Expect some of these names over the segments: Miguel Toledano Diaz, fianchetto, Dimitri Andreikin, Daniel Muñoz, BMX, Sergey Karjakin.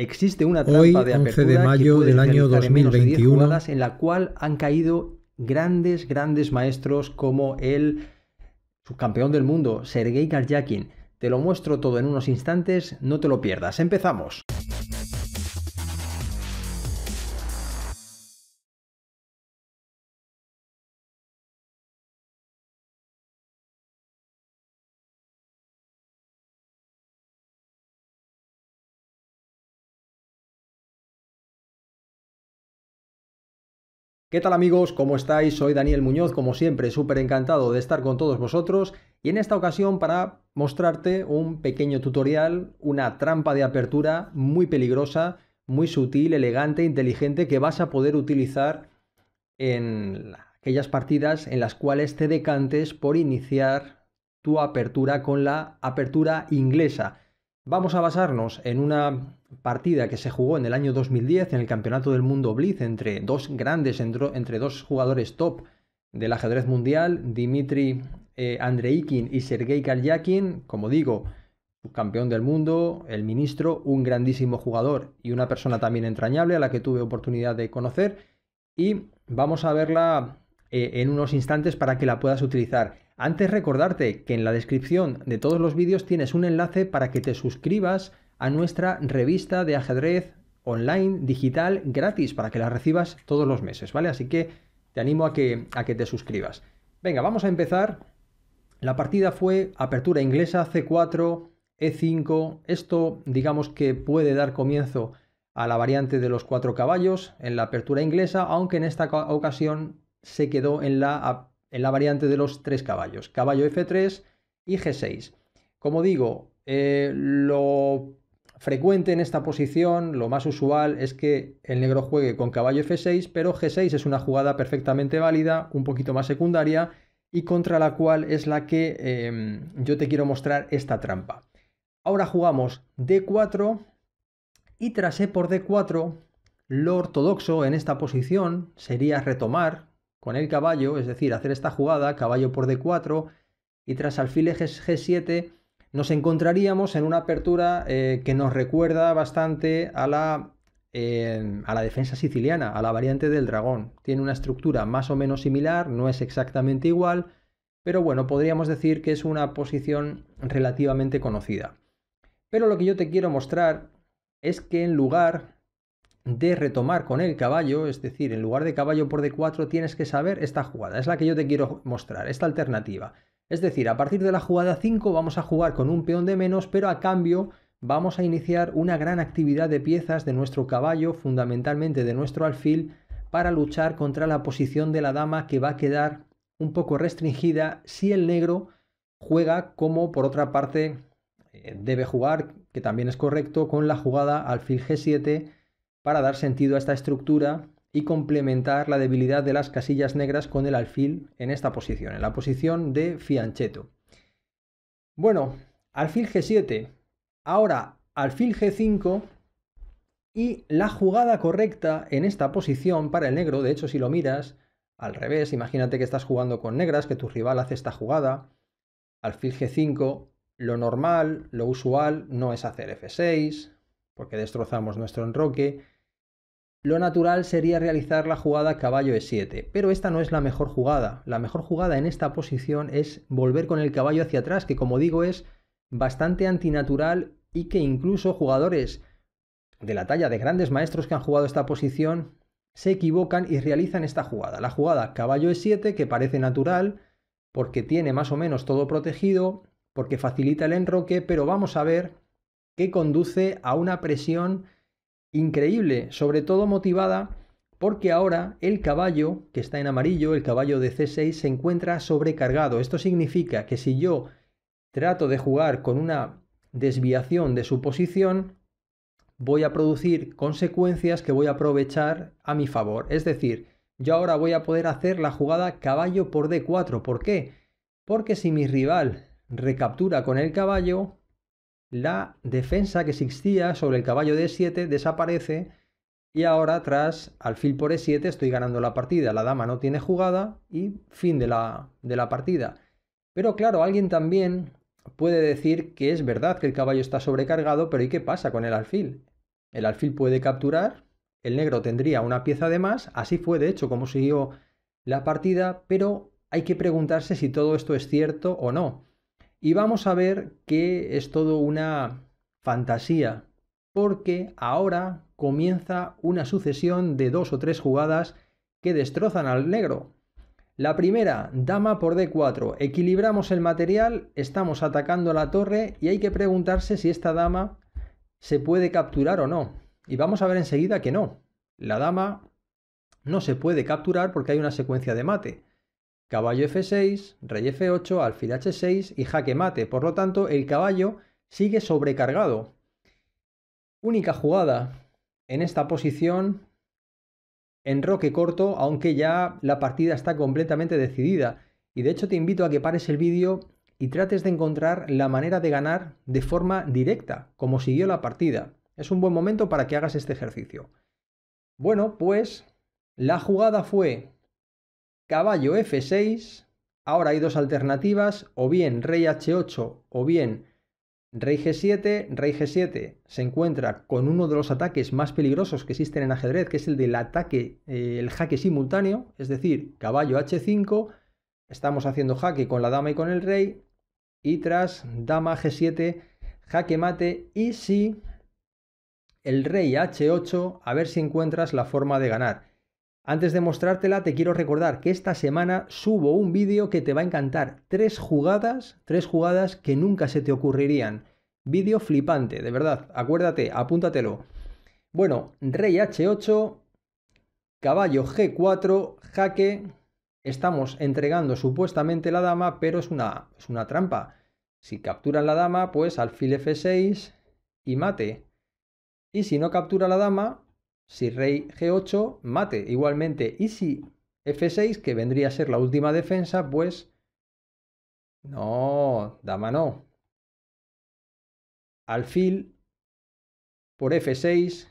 Existe una trampa de apertura. Hoy, 11 de mayo del año 2021, en la cual han caído grandes maestros como el subcampeón del mundo, Sergey Karjakin. Te lo muestro todo en unos instantes, no te lo pierdas. ¡Empezamos! ¿Qué tal amigos? ¿Cómo estáis? Soy Daniel Muñoz, como siempre, súper encantado de estar con todos vosotros y en esta ocasión para mostrarte un pequeño tutorial, una trampa de apertura muy peligrosa, muy sutil, elegante, inteligente que vas a poder utilizar en aquellas partidas en las cuales te decantes por iniciar tu apertura con la apertura inglesa. Vamos a basarnos en una partida que se jugó en el año 2010 en el Campeonato del Mundo Blitz entre dos grandes, entre dos jugadores top del ajedrez mundial, Dimitri Andreikin y Sergey Karjakin. Como digo, subcampeón del mundo, el ministro, un grandísimo jugador y una persona también entrañable a la que tuve oportunidad de conocer. Y vamos a verla en unos instantes para que la puedas utilizar. Antes recordarte que en la descripción de todos los vídeos tienes un enlace para que te suscribas a nuestra revista de ajedrez online, digital, gratis, para que la recibas todos los meses, ¿vale? Así que te animo a que te suscribas. Venga, vamos a empezar. La partida fue apertura inglesa, C4, E5. Esto, digamos que puede dar comienzo a la variante de los cuatro caballos en la apertura inglesa, aunque en esta ocasión se quedó en la variante de los tres caballos, caballo F3 y G6. Como digo, lo frecuente en esta posición, lo más usual, es que el negro juegue con caballo F6, pero G6 es una jugada perfectamente válida, un poquito más secundaria, y contra la cual es la que yo te quiero mostrar esta trampa. Ahora jugamos D4 y tras E por D4, lo ortodoxo en esta posición sería retomar con el caballo, es decir, hacer esta jugada, caballo por D4, y tras alfil G7, nos encontraríamos en una apertura que nos recuerda bastante a la defensa siciliana, a la variante del dragón. Tiene una estructura más o menos similar, no es exactamente igual, pero bueno, podríamos decir que es una posición relativamente conocida. Pero lo que yo te quiero mostrar es que en lugar de retomar con el caballo, es decir, en lugar de caballo por D4, tienes que saber esta jugada, es la que yo te quiero mostrar, esta alternativa. Es decir, a partir de la jugada 5 vamos a jugar con un peón de menos, pero a cambio vamos a iniciar una gran actividad de piezas de nuestro caballo, fundamentalmente de nuestro alfil, para luchar contra la posición de la dama que va a quedar un poco restringida si el negro juega como por otra parte debe jugar, que también es correcto, con la jugada alfil G7 para dar sentido a esta estructura y complementar la debilidad de las casillas negras con el alfil en esta posición, en la posición de fianchetto. Bueno, alfil G7, ahora alfil G5 y la jugada correcta en esta posición para el negro, de hecho si lo miras al revés, imagínate que estás jugando con negras, que tu rival hace esta jugada, alfil G5, lo normal, lo usual no es hacer F6 porque destrozamos nuestro enroque. Lo natural sería realizar la jugada caballo E7, pero esta no es la mejor jugada. La mejor jugada en esta posición es volver con el caballo hacia atrás, que como digo es bastante antinatural y que incluso jugadores de la talla de grandes maestros que han jugado esta posición se equivocan y realizan esta jugada. La jugada caballo E7, que parece natural porque tiene más o menos todo protegido, porque facilita el enroque, pero vamos a ver que conduce a una presión increíble, sobre todo motivada porque ahora el caballo que está en amarillo, el caballo de C6, se encuentra sobrecargado. Esto significa que si yo trato de jugar con una desviación de su posición, voy a producir consecuencias que voy a aprovechar a mi favor. Es decir, yo ahora voy a poder hacer la jugada caballo por D4. ¿Por qué? Porque si mi rival recaptura con el caballo, la defensa que existía sobre el caballo de E7 desaparece y ahora tras alfil por E7 estoy ganando la partida. La dama no tiene jugada y fin de la partida. Pero claro, alguien también puede decir que es verdad que el caballo está sobrecargado, pero ¿y qué pasa con el alfil? el alfil puede capturar, el negro tendría una pieza de más, así fue de hecho como siguió la partida, pero hay que preguntarse si todo esto es cierto o no. Y vamos a ver que es todo una fantasía, porque ahora comienza una sucesión de 2 o 3 jugadas que destrozan al negro. La primera, dama por D4, equilibramos el material, estamos atacando la torre y hay que preguntarse si esta dama se puede capturar o no. Y vamos a ver enseguida que no, la dama no se puede capturar porque hay una secuencia de mate. Caballo F6, rey F8, alfil H6 y jaque mate, por lo tanto el caballo sigue sobrecargado. Única jugada en esta posición, enroque corto, aunque ya la partida está completamente decidida. Y de hecho te invito a que pares el vídeo y trates de encontrar la manera de ganar de forma directa, como siguió la partida. Es un buen momento para que hagas este ejercicio. Bueno, pues la jugada fue caballo F6, ahora hay 2 alternativas, o bien rey H8 o bien rey G7, rey G7 se encuentra con uno de los ataques más peligrosos que existen en ajedrez, que es el del ataque, el jaque simultáneo, es decir, caballo H5, estamos haciendo jaque con la dama y con el rey, y tras dama G7, jaque mate, y si el rey H8, a ver si encuentras la forma de ganar. Antes de mostrártela, te quiero recordar que esta semana subo un vídeo que te va a encantar. 3 jugadas que nunca se te ocurrirían. Vídeo flipante, de verdad. Acuérdate, apúntatelo. Bueno, rey H8, caballo G4, jaque. Estamos entregando supuestamente la dama, pero es una trampa. Si capturan la dama, pues alfil F6 y mate. Y si no captura la dama, si rey G8, mate igualmente. Y si F6, que vendría a ser la última defensa, pues no, dama no. Alfil por F6.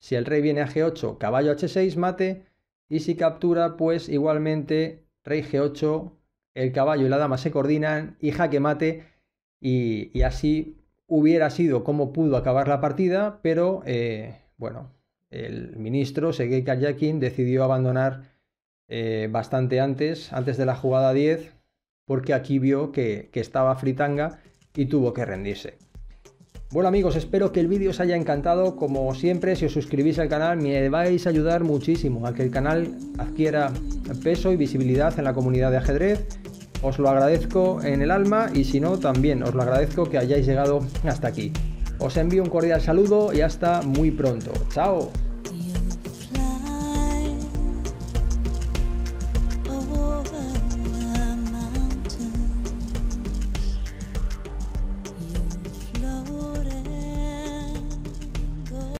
Si el rey viene a G8, caballo H6, mate. Y si captura, pues igualmente rey G8, el caballo y la dama se coordinan y jaque mate. Y así hubiera sido como pudo acabar la partida, pero bueno, el ministro Sergey Karjakin decidió abandonar bastante antes de la jugada 10, porque aquí vio que estaba fritanga y tuvo que rendirse. Bueno amigos, espero que el vídeo os haya encantado. Como siempre, si os suscribís al canal me vais a ayudar muchísimo a que el canal adquiera peso y visibilidad en la comunidad de ajedrez. Os lo agradezco en el alma y si no, también os lo agradezco que hayáis llegado hasta aquí. Os envío un cordial saludo y hasta muy pronto. ¡Chao!